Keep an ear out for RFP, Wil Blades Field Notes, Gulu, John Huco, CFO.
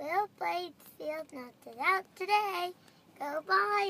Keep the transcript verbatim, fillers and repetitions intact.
Wil Blades Field Notes is out today. Go buy it.